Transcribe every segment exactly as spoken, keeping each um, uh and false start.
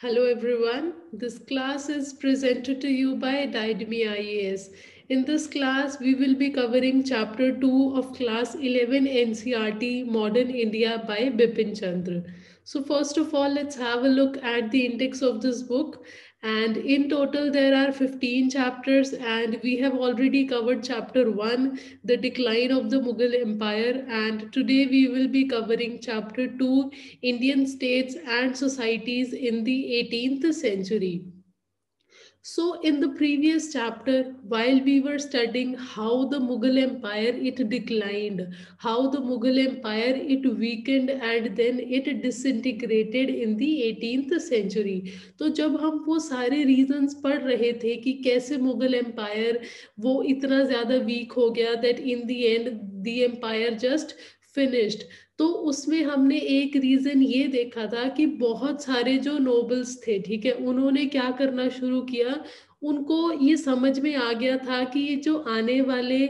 Hello everyone, this class is presented to you by Diademy I A S. In this class, we will be covering chapter two of class eleven N C E R T Modern India by Bipin Chandra. So first of all, let's have a look at the index of this book. And in total, there are fifteen chapters, and we have already covered chapter one, the decline of the Mughal Empire. And today we will be covering chapter two, Indian states and societies in the eighteenth century. So in the previous chapter, while we were studying how the Mughal Empire, it declined, how the Mughal Empire, it weakened and then it disintegrated in the eighteenth century. तो जब हम वो सारे reasons पढ़ रहे थे कि कैसे Mughal Empire वो इतना ज़्यादा weak हो गया that in the end the empire just finished. तो उसमें हमने एक रीज़न ये देखा था कि बहुत सारे जो नोबल्स थे, ठीक है, उन्होंने क्या करना शुरू किया, उनको ये समझ में आ गया था कि ये जो आने वाले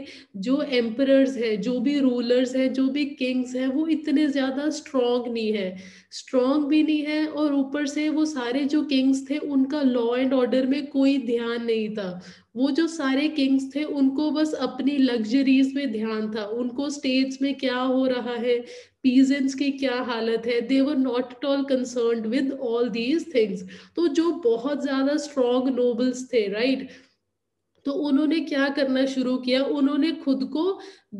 जो एम्परर्स हैं, जो भी रूलर्स हैं, जो भी किंग्स हैं, वो इतने ज़्यादा स्ट्रॉन्ग नहीं है, स्ट्रॉन्ग भी नहीं है, और ऊपर से वो सारे जो किंग्स थे उनका लॉ एंड ऑर्डर में कोई ध्यान नहीं था. वो जो सारे किंग्स थे उनको बस अपनी लग्जरीज में ध्यान था, उनको स्टेट्स में क्या हो रहा है, पीजेंट्स की क्या हालत है, they were not at all concerned with all these things. तो जो बहुत ज़्यादा स्ट्रॉन्ग नोबल्स थे, राइट, तो उन्होंने क्या करना शुरू किया, उन्होंने खुद को,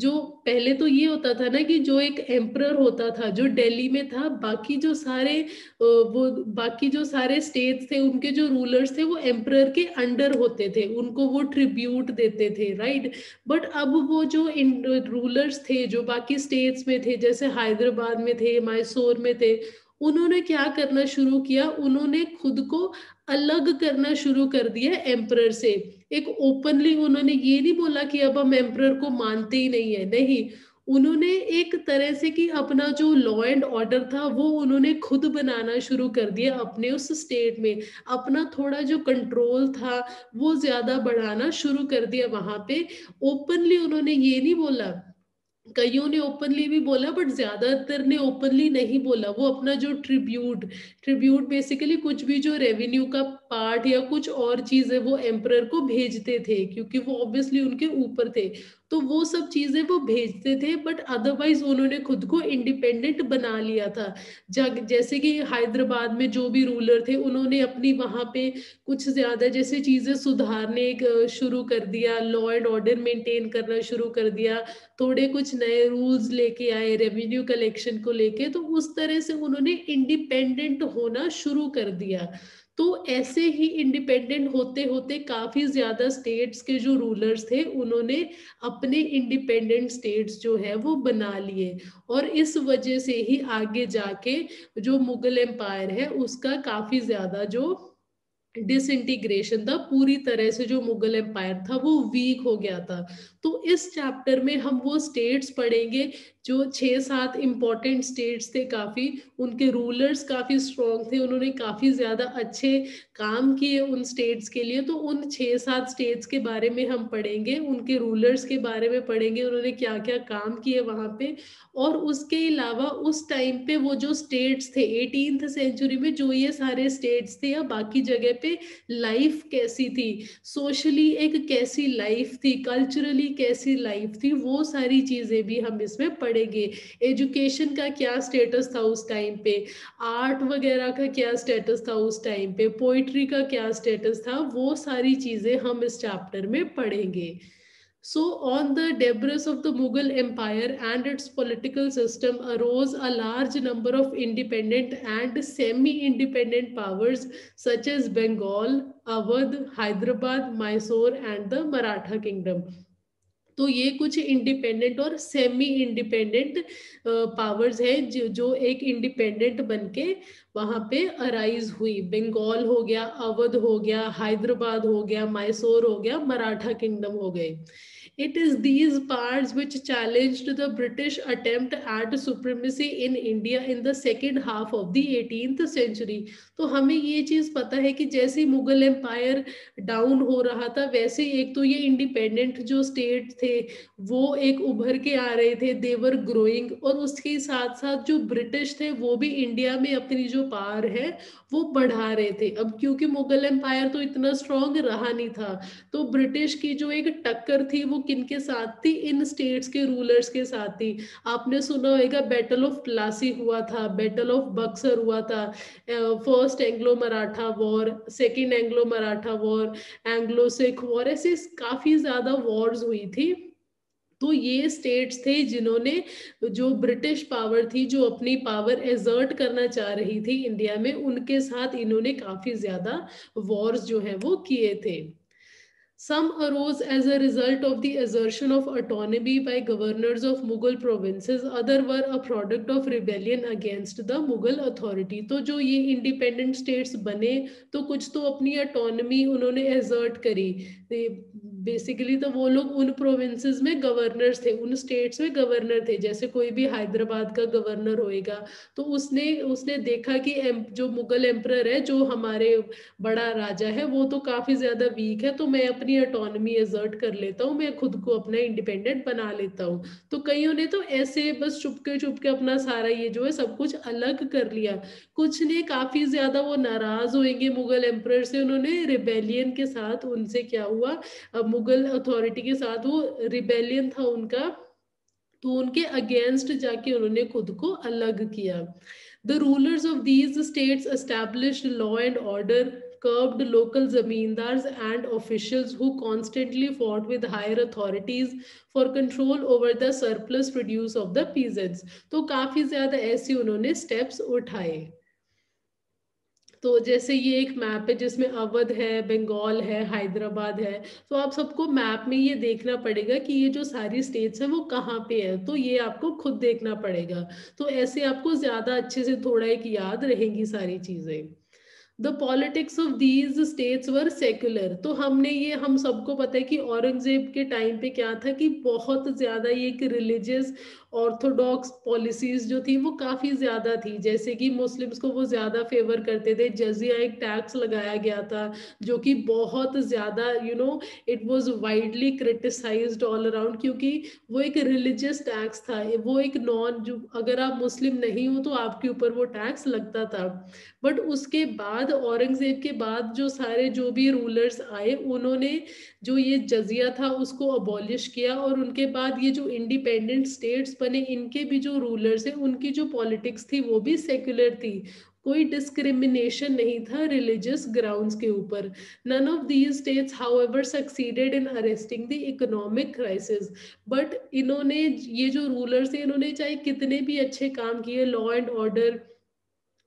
जो पहले तो ये होता था ना कि जो एक एम्परर होता था जो दिल्ली में था, बाकी जो सारे वो बाकी जो सारे स्टेट्स थे, उनके जो रूलर्स थे वो एम्परर के अंडर होते थे, उनको वो ट्रिब्यूट देते थे, राइट. बट अब वो जो इन रूलर्स थे जो बाकी स्टेट्स में थे, जैसे हैदराबाद में थे, मैसूर में थे, उन्होंने क्या करना शुरू किया, उन्होंने खुद को अलग करना शुरू कर दिया एम्परर से. एक ओपनली उन्होंने ये नहीं बोला कि अब हम एम्परर को मानते ही नहीं है, नहीं, उन्होंने एक तरह से कि अपना जो लॉ एंड ऑर्डर था वो उन्होंने खुद बनाना शुरू कर दिया अपने उस स्टेट में, अपना थोड़ा जो कंट्रोल था वो ज़्यादा बढ़ाना शुरू कर दिया वहाँ पे. ओपनली उन्होंने ये नहीं बोला, कईयों ने ओपनली भी बोला बट ज़्यादातर ने ओपनली नहीं बोला. वो अपना जो ट्रिब्यूट ट्रिब्यूट बेसिकली कुछ भी जो रेवेन्यू का पार्ट या कुछ और चीज़ें वो एम्परर को भेजते थे, क्योंकि वो ऑब्वियसली उनके ऊपर थे, तो वो सब चीज़ें वो भेजते थे. बट अदरवाइज उन्होंने खुद को इंडिपेंडेंट बना लिया था. जैसे कि हैदराबाद में जो भी रूलर थे उन्होंने अपनी वहाँ पे कुछ ज़्यादा जैसे चीज़ें सुधारने शुरू कर दिया, लॉ एंड ऑर्डर मेंटेन करना शुरू कर दिया, थोड़े कुछ नए रूल्स लेके आए रेवेन्यू कलेक्शन को लेके, तो उस तरह से उन्होंने इंडिपेंडेंट होना शुरू कर दिया. तो ऐसे ही इंडिपेंडेंट होते होते काफ़ी ज़्यादा स्टेट्स के जो रूलर्स थे उन्होंने अपने इंडिपेंडेंट स्टेट्स जो है वो बना लिए, और इस वजह से ही आगे जाके जो मुग़ल एम्पायर है उसका काफ़ी ज़्यादा जो डिसइंटीग्रेशन था, पूरी तरह से जो मुग़ल एम्पायर था वो वीक हो गया था. तो इस चैप्टर में हम वो स्टेट्स पढ़ेंगे जो छः सात इम्पॉर्टेंट स्टेट्स थे, काफ़ी उनके रूलर्स काफ़ी स्ट्रॉन्ग थे, उन्होंने काफ़ी ज़्यादा अच्छे काम किए उन स्टेट्स के लिए. तो उन छः सात स्टेट्स के बारे में हम पढ़ेंगे, उनके रूलर्स के बारे में पढ़ेंगे, उन्होंने क्या क्या काम किए वहाँ पे, और उसके अलावा उस टाइम पे वो जो स्टेट्स थे एटीनथ सेंचुरी में, जो ये सारे स्टेट्स थे या बाकी जगह पे लाइफ कैसी थी, सोशली एक कैसी लाइफ थी, कल्चरली कैसी लाइफ थी, वो सारी चीज़ें भी हम इसमें पढ़ पढ़ेंगे. एजुकेशन का क्या स्टेटस था उस टाइम पे, आर्ट वगैरह का क्या स्टेटस था उस टाइम पे, पोइट्री का क्या स्टेटस था, वो सारी चीज़ें हम इस चैप्टर में पढ़ेंगे. So on the debris of the Mughal Empire and its political system arose a large number of independent and semi-independent powers such as Bengal, Awadh, Hyderabad, Mysore and the Maratha Kingdom. तो ये कुछ independent और semi independent powers हैं जो जो एक independent बनके वहाँ पे अराइज हुई. बंगाल हो गया, अवध हो गया, हैदराबाद हो गया, मैसूर हो गया, मराठा किंगडम हो गए. It is these parts which challenged the British attempt at supremacy in India in the second half of the eighteenth century. तो हमें ये चीज़ पता है कि जैसे मुगल एम्पायर डाउन हो रहा था वैसे एक तो ये इंडिपेंडेंट जो स्टेट थे वो एक उभर के आ रहे थे, देवर ग्रोइंग, और उसके साथ साथ जो ब्रिटिश थे वो भी इंडिया में अपनी जो पावर है वो बढ़ा रहे थे. अब क्योंकि मुगल एम्पायर तो इतना स्ट्रॉन्ग रहा नहीं था तो ब्रिटिश की जो एक टक्कर थी वो किनके साथ थी, इन स्टेट्स के रूलर्स के साथ थी. आपने सुना होगा बैटल ऑफ प्लासी हुआ था, बैटल ऑफ बक्सर हुआ था, first Anglo Maratha war, second Anglo Maratha war, Anglo Sikh war, ऐसे काफी ज्यादा वॉर्स हुई थी. तो ये स्टेट्स थे जिन्होंने जो ब्रिटिश पावर थी जो अपनी पावर एजर्ट करना चाह रही थी इंडिया में, उनके साथ इन्होंने काफी ज्यादा वॉर्स जो है वो किए थे. Some arose as a result of the assertion of autonomy by governors of Mughal provinces. Other were a product of rebellion against the Mughal authority. तो जो ये independent states बने तो कुछ तो अपनी autonomy उन्होंने assert करी. बेसिकली तो वो लोग उन प्रोविंसेस में गवर्नर्स थे, उन स्टेट्स में गवर्नर थे. जैसे कोई भी हैदराबाद का गवर्नर होएगा तो उसने उसने देखा कि जो मुगल एम्परर है, जो हमारे बड़ा राजा है, वो तो काफ़ी ज़्यादा वीक है, तो मैं अपनी ऑटोनॉमी एजर्ट कर लेता हूँ, मैं खुद को अपना इंडिपेंडेंट बना लेता हूँ. तो कईयों ने तो ऐसे बस चुपके चुपके अपना सारा ये जो है सब कुछ अलग कर लिया. कुछ ने काफ़ी ज़्यादा वो नाराज़ होएंगे मुगल एम्परर से, उन्होंने रिबेलियन के साथ उनसे क्या हुआ, मुगल अथॉरिटी के साथ वो रिबेलियन था उनका, तो उनके अगेंस्ट जाके उन्होंने खुद को अलग किया. The rulers of these states established law and order, curbed local zamindars and officials who constantly fought with higher authorities for control over the surplus produce of the peasants. तो काफी ज्यादा ऐसे उन्होंने स्टेप्स उठाए. तो जैसे ये एक मैप है जिसमें अवध है, बंगाल है, हैदराबाद है, तो आप सबको मैप में ये देखना पड़ेगा कि ये जो सारी स्टेट्स हैं वो कहाँ पे है, तो ये आपको खुद देखना पड़ेगा. तो ऐसे आपको ज़्यादा अच्छे से थोड़ा एक याद रहेंगी सारी चीज़ें. The politics of these states were secular. तो हमने ये हम सबको पता है कि औरंगजेब के टाइम पे क्या था कि बहुत ज़्यादा ये एक रिलीजियस ऑर्थोडॉक्स पॉलिसीज़ जो थी वो काफ़ी ज़्यादा थी. जैसे कि मुस्लिम्स को वो ज़्यादा फेवर करते थे, जजिया एक टैक्स लगाया गया था जो कि बहुत ज़्यादा you know it was widely criticised all around, क्योंकि वो एक रिलीजियस टैक्स था, वो एक नॉन जो अगर आप मुस्लिम नहीं हो तो आपके ऊपर वो टैक्स लगता था. बट उसके बाद औरंगज़ेब के बाद जो सारे जो भी रूलर्स आए उन्होंने जो ये जजिया था उसको अबॉलिश किया, और उनके बाद ये जो इंडिपेंडेंट स्टेट्स बने इनके भी जो रूलर्स हैं उनकी जो पॉलिटिक्स थी वो भी सेक्युलर थी. कोई डिस्क्रिमिनेशन नहीं था रिलीजियस ग्राउंड्स के ऊपर. None of these states however succeeded in arresting the economic crisis. But इन्होंने ये जो रूलर्स हैं इन्होंने चाहे कितने भी अच्छे काम किए, लॉ एंड ऑर्डर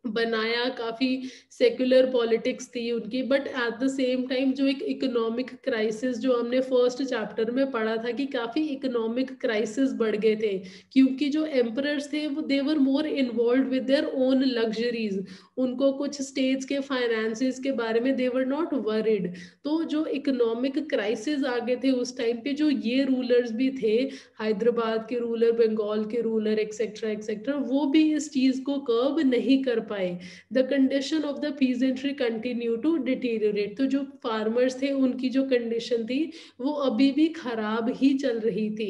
बनाया, काफ़ी सेक्युलर पॉलिटिक्स थी उनकी, but at the same time जो एक इकोनॉमिक क्राइसिस जो हमने फर्स्ट चैप्टर में पढ़ा था कि काफ़ी इकोनॉमिक क्राइसिस बढ़ गए थे, क्योंकि जो एम्परर्स थे वो they were more involve with their own luxuries. उनको कुछ स्टेट्स के फाइनेंसेस के बारे में दे वर नॉट वरिड. तो जो इकोनॉमिक क्राइसिस आ गए थे उस टाइम पे, जो ये रूलर्स भी थे, हैदराबाद के रूलर, बंगाल के रूलर, एक्सेट्रा एक्सेट्रा, वो भी इस चीज़ को कर्ब नहीं कर पाए. The condition of the peasantry continued to deteriorate. तो जो फार्मर्स थे उनकी जो कंडीशन थी वो अभी भी खराब ही चल रही थी.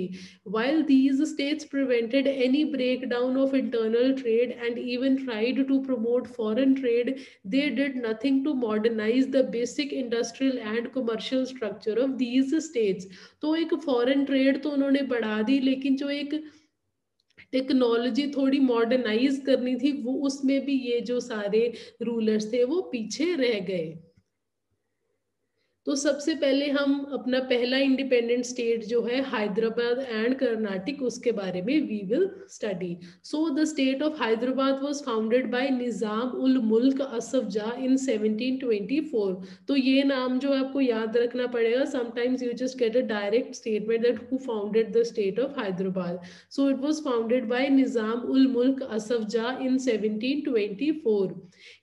While these states prevented any breakdown of internal trade and even tried to promote foreign trade, they did nothing to modernize the basic industrial and commercial structure of these states. तो एक foreign trade तो उन्होंने बढ़ा दी, लेकिन जो एक technology थोड़ी modernise करनी थी वो उसमें भी ये जो सारे रूलर्स थे वो पीछे रह गए. तो सबसे पहले हम अपना पहला इंडिपेंडेंट स्टेट जो है हैदराबाद एंड कर्नाटक, उसके बारे में we will study. So the state of Hyderabad was founded by Nizam ul Mulk Asaf Jah in seventeen twenty four. तो ये नाम जो है आपको याद रखना पड़ेगा. Sometimes you just get a direct statement that who founded the state of Hyderabad. So it was founded by Nizam ul Mulk Asaf Jah in seventeen twenty four.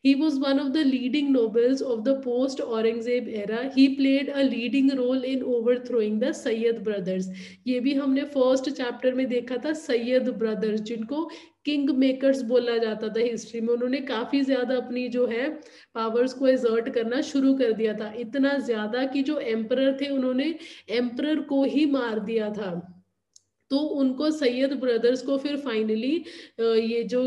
He was one of the leading nobles of the post Aurangzeb era. He played a leading role in overthrowing the Sayyid brothers. ये भी हमने first chapter में देखा था, Syed brothers जिनको king makers बोला जाता था हिस्ट्री में, उन्होंने काफी ज्यादा अपनी जो है पावर्स को एक्सर्ट करना शुरू कर दिया था, इतना ज्यादा कि जो एम्परर थे उन्होंने एम्परर को ही मार दिया था। तो उनको सैयद ब्रदर्स को फिर फाइनली ये जो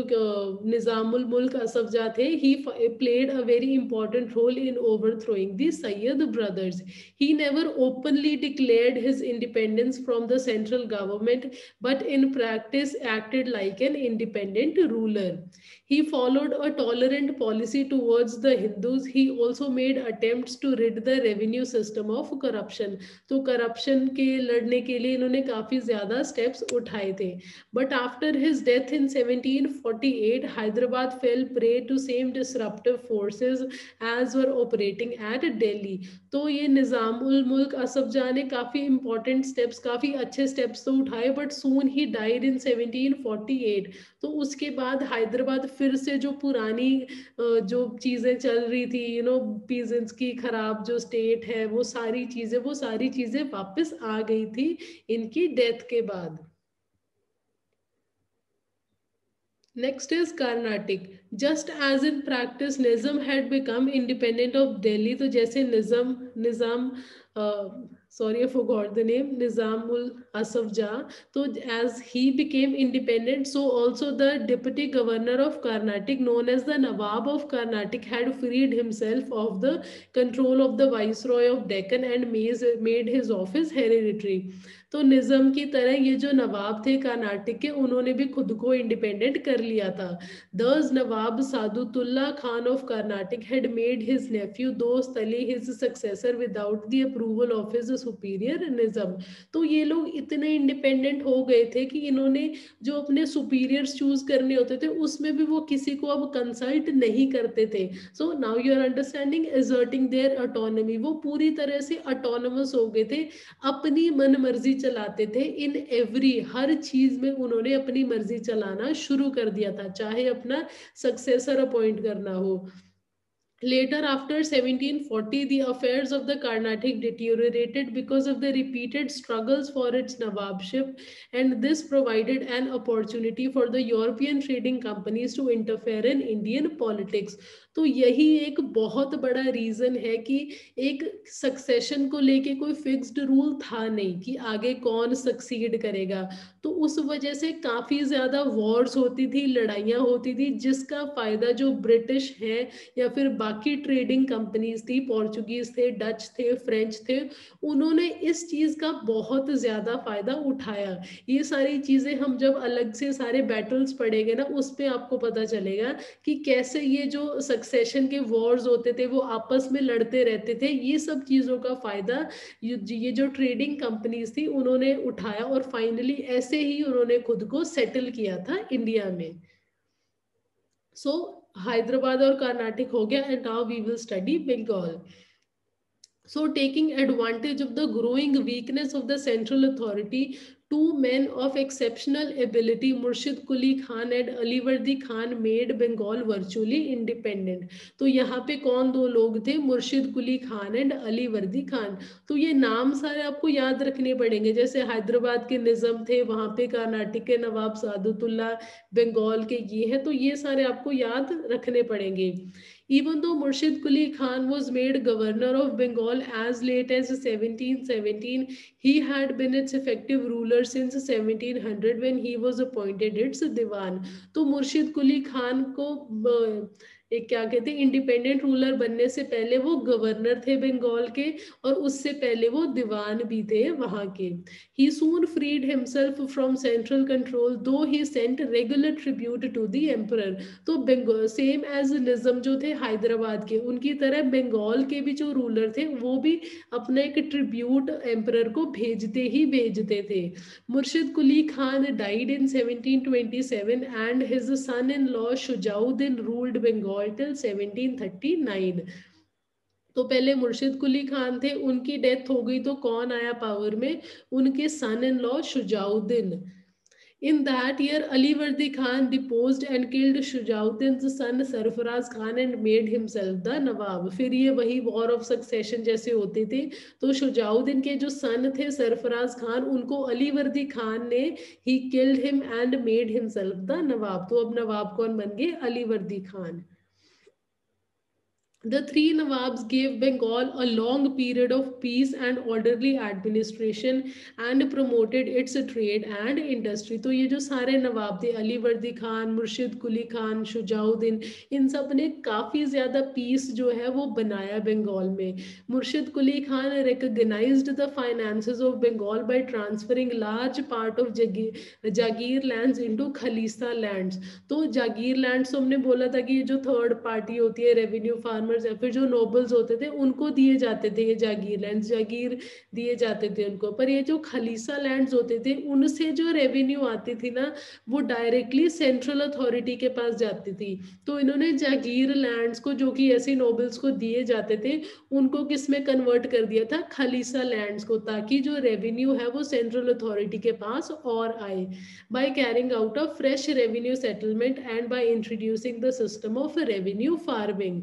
निज़ामुल मुल्क असफ जाह थे, he played a very important role in overthrowing the Syed brothers. He never openly declared his independence from the central government but in practice acted like an independent ruler. He followed a tolerant policy towards the Hindus. He also made attempts to rid the revenue system of corruption. तो corruption के लड़ने के लिए इन्होंने काफी ज्यादा steps उठाए थे. But after his death in seventeen forty-eight, Hyderabad fell prey to same disruptive forces as were operating at Delhi. तो ये निज़ामुल मुल्क असफ जाह ने काफी important steps, काफी अच्छे steps तो उठाए, but soon he died in seventeen forty-eight. तो उसके बाद हैदराबाद फिर से जो पुरानी जो चीजें चल रही थी, यू नो पीजेंट्स की खराब जो स्टेट है, वो सारी चीजें वो सारी चीजें वापस आ गई थी इनकी डेथ के बाद। Next is Carnatic. Just as in practice, Nizam had become independent of Delhi. तो जैसे निज़म निज़ाम sorry I forgot the name Nizamul Asaf Jah, so as he became independent, so also the deputy governor of Carnatic known as the Nawab of Carnatic had freed himself of the control of the viceroy of Deccan and made his office hereditary. तो निज़म की तरह ये जो नवाब थे कर्नाटक के, उन्होंने भी खुद को इंडिपेंडेंट कर लिया था। Thus Nawab Saadatullah Khan of Karnataka had made his nephew Dost Ali his successor without the approval of his superior Nizam. तो ये लोग इतने इंडिपेंडेंट हो गए थे कि इन्होंने जो अपने सुपीरियर्स चूज करने होते थे उसमें भी वो किसी को अब कंसल्ट नहीं करते थे। So now you are understanding asserting their autonomy, वो पूरी तरह से ऑटोनोमस हो गए थे, अपनी मन मर्जी चलाते थे। इन एवरी हर चीज में उन्होंने अपनी मर्जी चलाना शुरू कर दिया था, चाहे अपना सक्सेसर अपॉइंट करना हो। Later, after seventeen forty, the affairs of the Carnatic deteriorated because of the repeated struggles for its nawabship, and this provided an opportunity for the European trading companies to interfere in Indian politics. तो यही एक बहुत बड़ा reason है कि एक succession को लेके कोई फिक्स्ड रूल था नहीं कि आगे कौन सक्सीड करेगा, तो उस वजह से काफी ज्यादा वॉर्स होती थी, लड़ाइयाँ होती थी, जिसका फायदा जो ब्रिटिश है या फिर बाकी ट्रेडिंग कंपनीज थी, पोर्चुगीज थे, डच थे, फ्रेंच थे, उन्होंने इस चीज का बहुत ज्यादा फायदा उठाया। ये सारी चीजें हम जब अलग से सारे बैटल्स पढ़ेंगे ना, उसमें आपको पता चलेगा कि कैसे ये जो सक्सेशन के वॉर्स होते थे वो आपस में लड़ते रहते थे। ये सब चीजों का फायदा ये जो ट्रेडिंग कंपनीज थी उन्होंने उठाया और फाइनली ऐसे ही उन्होंने खुद को सेटल किया था इंडिया में। सो so, हैदराबाद और कर्नाटक हो गया, and now we will study Bengal. So taking advantage of the growing weakness of the central authority, two men of exceptional ability Murshid Quli Khan and Ali Wardi Khan made Bengal virtually independent. तो यहाँ पे कौन दो लोग थे? Murshid Quli Khan and Ali वर्दी खान। तो ये नाम सारे आपको याद रखने पड़ेंगे, जैसे हैदराबाद के निज़म थे, वहाँ पे कर्नाटक के नवाब सादतुल्ला, बंगाल के ये हैं, तो ये सारे आपको याद रखने पड़ेंगे। Even though Murshid Quli Khan was made governor of Bengal as late as seventeen seventeen, he had been its effective ruler since seventeen hundred when he was appointed its diwan. तो मुर्शिद कुली खान को एक क्या कहते हैं, इंडिपेंडेंट रूलर बनने से पहले वो गवर्नर थे बंगाल के, और उससे पहले वो दीवान भी थे वहाँ के। He soon freed himself from central control though he sent regular tribute to the emperor. तो बंगाल सेम एज निज़म जो थे हैदराबाद के, उनकी तरह बंगाल के भी जो रूलर थे वो भी अपना एक ट्रिब्यूट एम्परर को भेजते ही भेजते थे। Murshid Quli Khan died in seventeen twenty seven and his son in law Shujauddin ruled Bengal till seventeen thirty-nine. तो पहले मुर्शिद कुली खान थे, उनकी डेथ हो गई, तो कौन आया पावर में? उनके son in law Shujauddin. In that year, Ali Wardi Khan deposed and killed Shujauddin's son Sarfaraz Khan and made himself the Nawab. फिर ये वही वॉर ऑफ सक्सेशन जैसे होते थे, तो शुजाउद्दीन के जो सन थे सरफराज खान, उनको अली वर्दी खान ने he killed him and made himself the Nawab. तो अब नवाब कौन बन गए? अली वर्दी Khan. The three Nawabs gave Bengal a long period of peace and orderly administration and promoted its trade and industry. तो ये जो सारे नवाब थे, अली वर्दी खान, मुर्शिद कुली खान, शुजाउद्दीन, इन सब ने काफ़ी ज़्यादा पीस जो है वो बनाया बंगाल में. मुर्शिद Quli Khan recognized the finances of Bengal by transferring large part of Jagir lands into khalisa lands. तो जागीर lands हमने बोला था कि ये जो थर्ड पार्टी होती है, revenue farm, या फिर जो नोबल्स होते थे उनको दिए जाते थे ये जागीर लैंड्स, जागीर दिए जाते थे उनको. पर ये जो खलीसा लैंड्स होते थे उनसे जो रेवेन्यू आती थी ना, वो डायरेक्टली सेंट्रल अथॉरिटी के पास जाती थी. तो इन्होंने जागीर लैंड्स को, जो कि ऐसे नोबल्स को दिए जाते थे, उनको किस में कन्वर्ट कर दिया था? खलीसा लैंड्स को, ताकि जो रेवेन्यू है वो सेंट्रल अथॉरिटी के पास और आए. By carrying out a fresh revenue settlement and by introducing the system of revenue farming.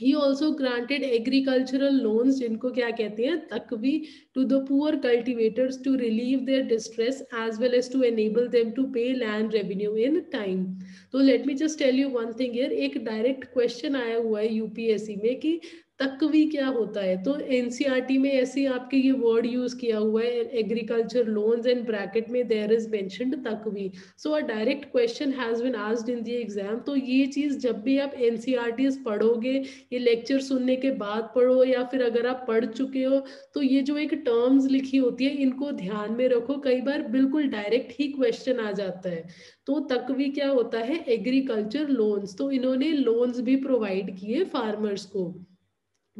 He also granted agricultural loans, जिनको क्या कहते हैं, तकवी, to the poor cultivators to relieve their distress as well as to enable them to pay land revenue in time. So let me just tell you one thing here, एक direct question आया हुआ है UPSC में कि तकवी क्या होता है. तो एनसीईआरटी में ऐसे आपके ये वर्ड यूज किया हुआ है, एग्रीकल्चर लोन्स, एंड ब्रैकेट में there is mentioned taqavi. So a direct question has been asked in the exam. तो ये चीज़ जब भी आप एनसीईआरटीज़ पढ़ोगे, ये लेक्चर सुनने के बाद पढ़ो, या फिर अगर आप पढ़ चुके हो, तो ये जो एक टर्म्स लिखी होती है इनको ध्यान में रखो. कई बार बिल्कुल डायरेक्ट ही क्वेश्चन आ जाता है. तो तकवी क्या होता है? Agriculture loans. तो इन्होंने लोन्स भी प्रोवाइड किए फार्मर्स को.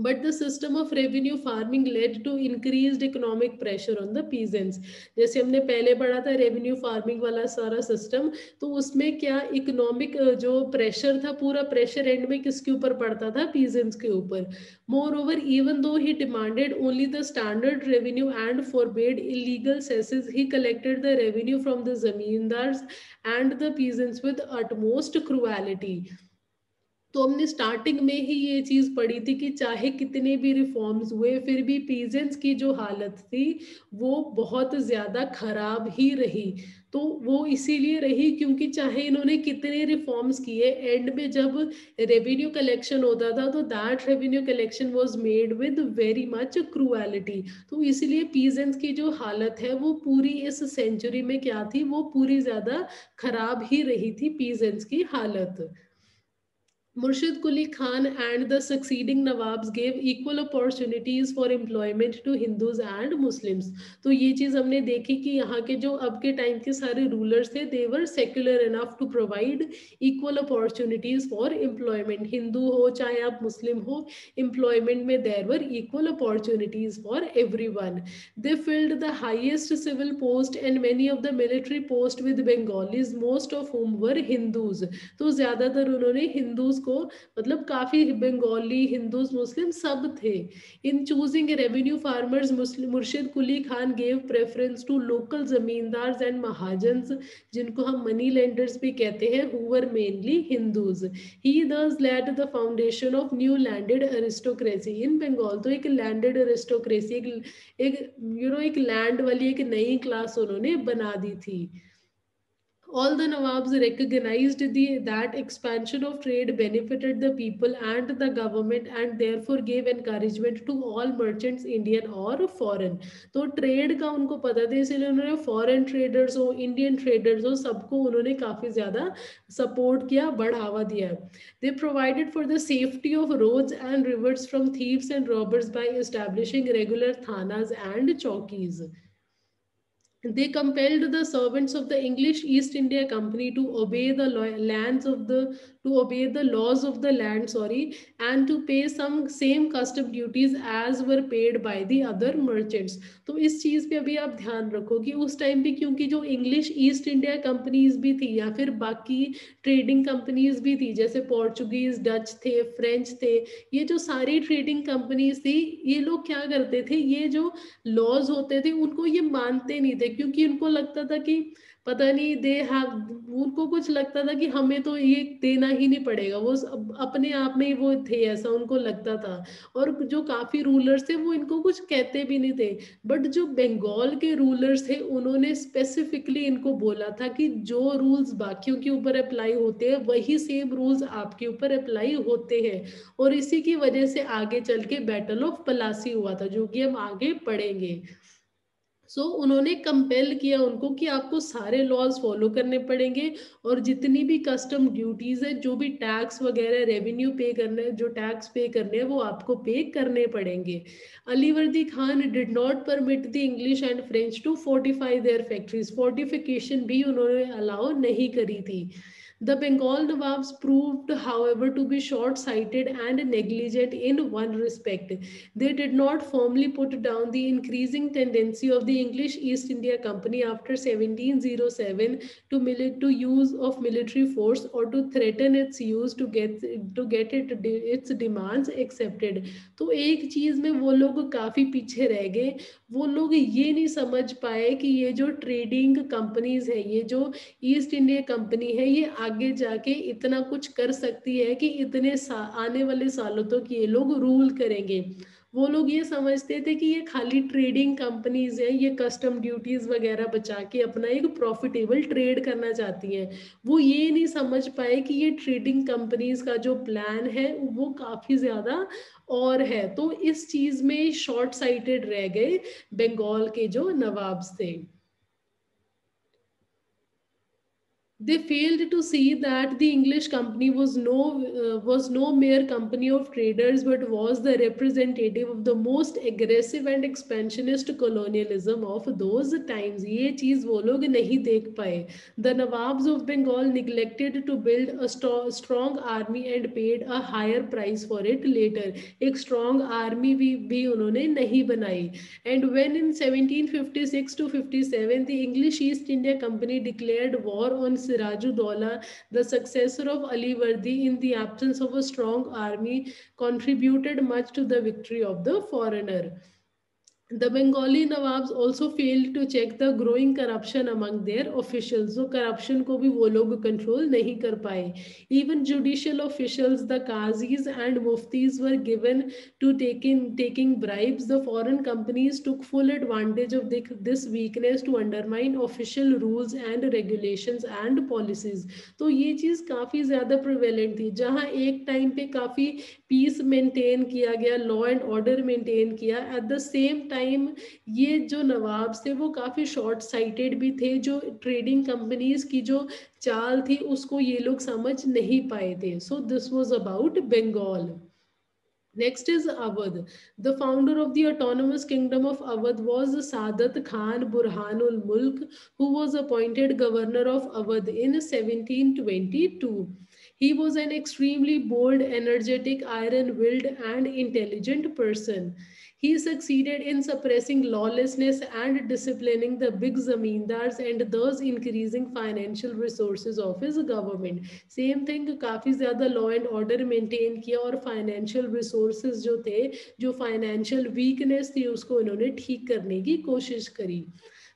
But the system of revenue farming led to increased economic pressure on the peasants. जैसे हमने पहले पढ़ा था revenue farming वाला सारा system, तो उसमें क्या economic जो pressure था, पूरा pressure end में किसके ऊपर पड़ता था? Peasants के ऊपर. Moreover, even though he demanded only the standard revenue and forbade illegal cesses, he collected the revenue from the zamindars and the peasants with utmost cruelty. तो हमने स्टार्टिंग में ही ये चीज़ पढ़ी थी कि चाहे कितने भी रिफॉर्म्स हुए, फिर भी पीजेंट्स की जो हालत थी वो बहुत ज़्यादा खराब ही रही. तो वो इसीलिए रही क्योंकि चाहे इन्होंने कितने रिफॉर्म्स किए, एंड में जब रेवेन्यू कलेक्शन होता था तो that revenue collection was made with very much cruelty. तो इसलिए पीजेंट्स की जो हालत है वो पूरी इस सेंचुरी में क्या थी, वो पूरी ज़्यादा खराब ही रही थी पीजेंट्स की हालत. Murshid Quli Khan and the succeeding Nawabs gave equal opportunities for employment to Hindus and Muslims. तो ये चीज़ हमने देखी कि यहाँ के जो अब के टाइम के सारे रूलर्स थे, they were secular enough to provide equal opportunities for employment. Hindu हो चाहे आप मुस्लिम हो, employment में there were equal opportunities for everyone. They filled the highest civil post and many of the military post with Bengalis, most of whom were Hindus. तो ज़्यादातर उन्होंने Hindus को, मतलब काफी बंगाली, हिंदूज, मुस्लिम सब थे. इन choosing revenue farmers, Murshid Quli Khan gave preference to local zamindars and mahajans, जिनको हम मनी लेंडर्स भी कहते हैं, who were mainly Hindus. He thus laid the foundation of new landed aristocracy in Bengal. तो एक लैंडेड अरिस्टोक्रेसी, एक यू नो एक लैंड वाली एक नई क्लास उन्होंने बना दी थी. All the Nawabs recognized the that expansion of trade benefited the people and the government, and therefore gave encouragement to all merchants, Indian or foreign. तो trade का उनको पता था, इसलिए उन्होंने foreign traders हो, Indian traders हो, सबको उन्होंने काफ़ी ज़्यादा support किया, बढ़ावा दिया. They provided for the safety of roads and rivers from thieves and robbers by establishing regular thanas and chowkis. They compelled the servants of the English East India Company to obey the lands of the to obey the laws of the land, sorry, and to pay some same custom duties as were paid by the other merchants. तो इस चीज़ पे अभी आप ध्यान रखो कि उस time पे क्योंकि जो English East India Companies भी थी, या फिर बाकी trading companies भी थी, जैसे Portuguese, Dutch थे, French थे, ये जो सारी trading companies थी, ये लोग क्या करते थे, ये जो laws होते थे उनको ये मानते नहीं थे, क्योंकि उनको लगता था कि पता नहीं दे हाँ उनको कुछ लगता था कि हमें तो ये देना ही नहीं पड़ेगा, वो अपने आप में ही वो थे, ऐसा उनको लगता था। और जो काफ़ी रूलर्स थे वो इनको कुछ कहते भी नहीं थे, बट जो बंगाल के रूलर्स थे उन्होंने स्पेसिफिकली इनको बोला था कि जो रूल्स बाकियों के ऊपर अप्लाई होते हैं वही सेम रूल्स आपके ऊपर अप्लाई होते हैं। और इसी की वजह से आगे चल के बैटल ऑफ पलासी हुआ था, जो कि हम आगे पढ़ेंगे। सो so, उन्होंने कंपेल किया उनको कि आपको सारे लॉज फॉलो करने पड़ेंगे, और जितनी भी कस्टम ड्यूटीज़ है, जो भी टैक्स वगैरह रेवेन्यू पे करने जो टैक्स पे करने हैं वो आपको पे करने पड़ेंगे। अली वर्दी Khan did not permit the English and French to fortify their factories, fortification भी उन्होंने अलाउ नहीं करी थी। The Bengal Nawabs proved, however, to be short-sighted and negligent in one respect. They did not firmly put down the increasing tendency of the English East India Company after seventeen oh seven to mili- to use of military force or to threaten its use to get to get it its demands accepted. तो एक चीज में वो लोग काफी पीछे रह गए, वो लोग ये नहीं समझ पाए कि ये जो ट्रेडिंग कंपनीज है, ये जो ईस्ट इंडिया कंपनी है, ये आगे जाके इतना कुछ कर सकती है कि इतने आने वाले सालों तक तो ये लोग रूल करेंगे। वो लोग ये समझते थे कि ये खाली ट्रेडिंग कंपनीज हैं, ये कस्टम ड्यूटीज वगैरह बचा के अपना एक प्रॉफिटेबल ट्रेड करना चाहती हैं। वो ये नहीं समझ पाए कि ये ट्रेडिंग कंपनीज का जो प्लान है वो काफ़ी ज़्यादा और है, तो इस चीज़ में शॉर्ट साइटेड रह गए बंगाल के जो नवाब्स थे। They failed to see that the English company was no uh, was no mere company of traders, but was the representative of the most aggressive and expansionist colonialism of those times. ये चीज़ वो लोग नहीं देख पाए। The Nawabs of Bengal neglected to build a strong army and paid a higher price for it later. एक strong army भी भी उन्होंने नहीं बनाई। And when in seventeen fifty-six to fifty-seven the English East India Company declared war on Siraj-ud-Daula, the successor of Ali Wardi, in the absence of a strong army, contributed much to the victory of the foreigner. The Bengali Nawabs also failed to check the growing corruption among their officials. So corruption को भी वो लोग control नहीं कर पाए. Even judicial officials, the qazis and muftis were given to taking taking bribes. The foreign companies took full advantage of this weakness to undermine official rules and regulations and policies. तो ये चीज़ काफ़ी ज़्यादा prevalent थी, जहाँ एक time पे काफ़ी piece maintain किया गया, लॉ एंड ऑर्डर मेंटेन किया, एट द सेम टाइम ये जो नवाब्स थे वो काफी शॉर्ट साइटेड भी थे, जो ट्रेडिंग कंपनीज की जो चाल थी उसको ये लोग समझ नहीं पाए थे। So this was about Bengal. Next is Awadh. The founder of the autonomous kingdom of Awadh was Saadat Khan Burhanul Mulk, who was appointed governor of Awadh in seventeen twenty-two. He was an extremely bold, energetic, iron-willed, and intelligent person. He succeeded in suppressing lawlessness and disciplining the big zamindars, and thus increasing financial resources of his government. Same thing, काफी ज़्यादा law and order maintain किया और financial resources जो थे, जो financial weakness थी उसको इन्होंने ठीक करने की कोशिश करी।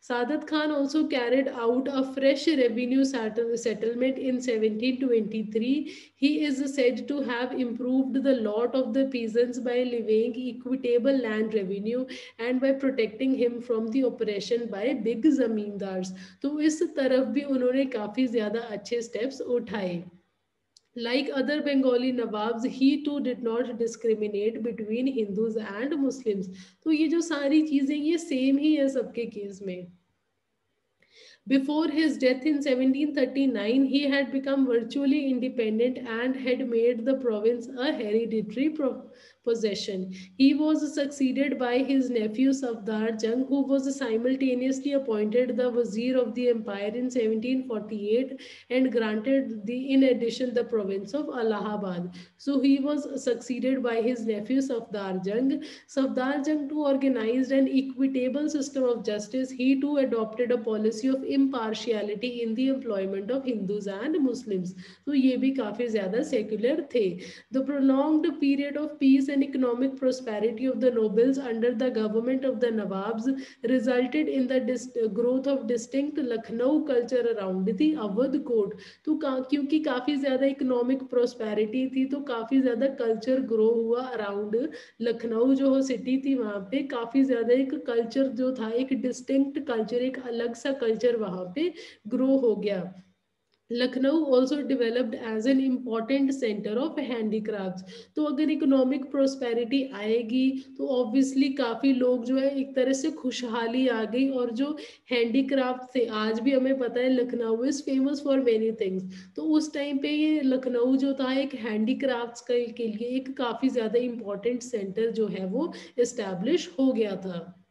Saadat Khan also carried out a fresh revenue settlement in seventeen twenty-three. He is said to have improved the lot of the peasants by levying equitable land revenue and by protecting him from the oppression by big zamindars. तो इस तरफ भी उन्होंने काफ़ी ज़्यादा अच्छे steps उठाए। Like other Bengali Nawabs, he too did not discriminate between Hindus and Muslims. तो ये जो सारी चीज़ें ये सेम ही है सबके केस में। Before his death in seventeen thirty-nine, he had become virtually independent and had made the province a hereditary pro possession. He was succeeded by his nephew Safdar Jung, who was simultaneously appointed the Wazir of the Empire in seventeen forty-eight and granted the, in addition, the province of Allahabad. So he was succeeded by his nephew Safdar Jung. Safdar Jung too organized an equitable system of justice. He too adopted a policy of impartiality in the employment of Hindus and Muslims. So ये भी काफी ज़्यादा secular थे. The prolonged period of peace and economic prosperity of the nobles under the government of the Nawabs resulted in the growth of distinct Lucknow culture around the Awadh court. तो क्योंकि काफी ज्यादा economic prosperity थी तो काफी ज्यादा culture grow हुआ around Lucknow, जो सिटी थी वहाँ पे काफी ज्यादा एक कल्चर जो था, एक डिस्टिंक्ट कल्चर, एक अलग सा कल्चर वहाँ पे ग्रो हो गया. Lucknow also developed as an important centre of handicrafts. तो अगर इकोनॉमिक प्रोस्पेरिटी आएगी तो ऑब्वियसली काफ़ी लोग जो है एक तरह से खुशहाली आ गई, और जो हैंडीक्राफ्ट थे, आज भी हमें पता है Lucknow is famous for many things, तो उस टाइम पे ये लखनऊ जो था एक हैंडीक्राफ्ट्स के लिए एक काफ़ी ज़्यादा इम्पॉर्टेंट सेंटर जो है वो इस्टेब्लिश हो गया था.